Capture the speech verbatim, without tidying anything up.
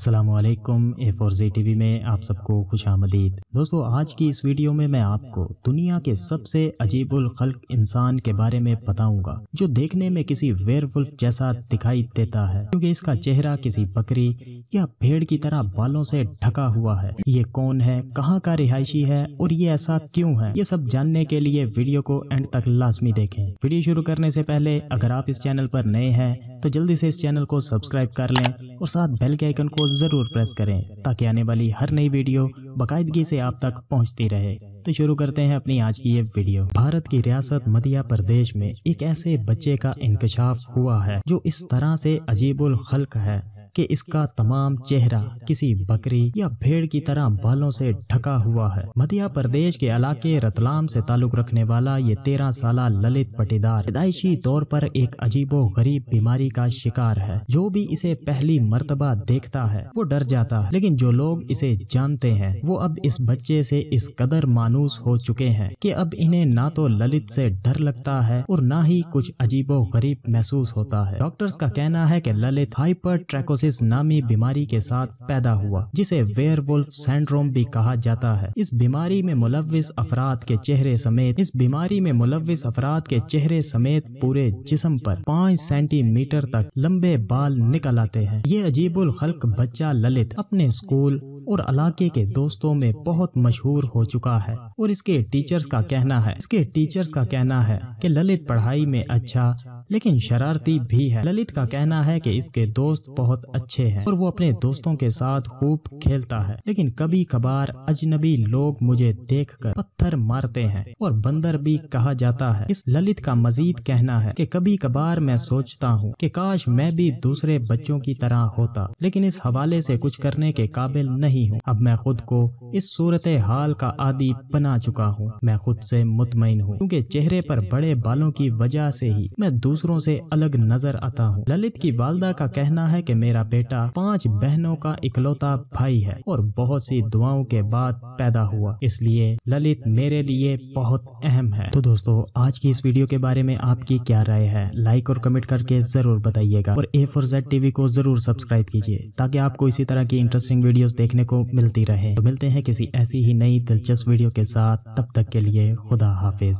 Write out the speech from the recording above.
अस्सलामुअलैकुम ए four Z TV में आप सबको खुशामदीद। दोस्तों, आज की इस वीडियो में मैं आपको दुनिया के सबसे अजीबुल खल्क इंसान के बारे में बताऊंगा, जो देखने में किसी वेयरवुल्फ जैसा दिखाई देता है क्योंकि इसका चेहरा किसी बकरी या भेड़ की तरह बालों से ढका हुआ है। ये कौन है, कहाँ का रिहायशी है और ये ऐसा क्यों है, ये सब जानने के लिए वीडियो को एंड तक लाजमी देखें। वीडियो शुरू करने से पहले अगर आप इस चैनल पर नए हैं तो जल्दी से इस चैनल को सब्सक्राइब कर लें और साथ बेल के आइकन को जरूर प्रेस करें ताकि आने वाली हर नई वीडियो बाकायदगी से आप तक पहुंचती रहे। तो शुरू करते हैं अपनी आज की ये वीडियो। भारत की रियासत मध्य प्रदेश में एक ऐसे बच्चे का इंकशाफ हुआ है जो इस तरह से अजीबुल खल्क है कि इसका तमाम चेहरा किसी बकरी या भेड़ की तरह बालों से ढका हुआ है। मध्य प्रदेश के इलाके रतलाम से ताल्लुक रखने वाला ये तेरह साला ललित पटीदार पैदाइशी तौर पर एक अजीबो गरीब बीमारी का शिकार है। जो भी इसे पहली मर्तबा देखता है वो डर जाता है, लेकिन जो लोग इसे जानते हैं वो अब इस बच्चे से इस कदर मानूस हो चुके हैं कि अब इन्हें ना तो ललित से डर लगता है और ना ही कुछ अजीबो गरीब महसूस होता है। डॉक्टर्स का कहना है कि ललित हाइपरट्रिकोसिस नामी बीमारी के साथ पैदा हुआ, जिसे वेयरवुल्फ सिंड्रोम भी कहा जाता है। इस बीमारी में मुलविस अफराद के चेहरे समेत इस बीमारी में मुलविस अफराद के चेहरे समेत पूरे जिस्म पर पाँच सेंटीमीटर तक लंबे बाल निकल आते हैं। ये अजीबुल खल्क बच्चा ललित अपने स्कूल और इलाके के दोस्तों में बहुत मशहूर हो चुका है और इसके टीचर्स का कहना है इसके टीचर्स का कहना है कि ललित पढ़ाई में अच्छा लेकिन शरारती भी है। ललित का कहना है कि इसके दोस्त बहुत अच्छे हैं और वो अपने दोस्तों के साथ खूब खेलता है, लेकिन कभी कभार अजनबी लोग मुझे देखकर पत्थर मारते हैं और बंदर भी कहा जाता है। इस ललित का मजीद कहना है कि कभी कभार मैं सोचता हूँ कि काश मैं भी दूसरे बच्चों की तरह होता, लेकिन इस हवाले से कुछ करने के काबिल नहीं हूँ। अब मैं खुद को इस सूरत हाल का आदी बना चुका हूँ। मैं खुद से मुतमईन हूँ क्योंकि चेहरे पर बड़े बालों की वजह से ही मैं दूसरों से अलग नजर आता हूँ। ललित की वालदा का कहना है कि मेरा बेटा पांच बहनों का इकलौता भाई है और बहुत सी दुआओं के बाद पैदा हुआ, इसलिए ललित मेरे लिए बहुत अहम है। तो दोस्तों, आज की इस वीडियो के बारे में आपकी क्या राय है, लाइक और कमेंट करके जरूर बताइएगा और ए फोर ज़ेड टीवी को जरूर सब्सक्राइब कीजिए ताकि आपको इसी तरह की इंटरेस्टिंग वीडियोस देखने को मिलती रहे। तो मिलते हैं किसी ऐसी ही नई दिलचस्प वीडियो के साथ, तब तक के लिए खुदा हाफिज।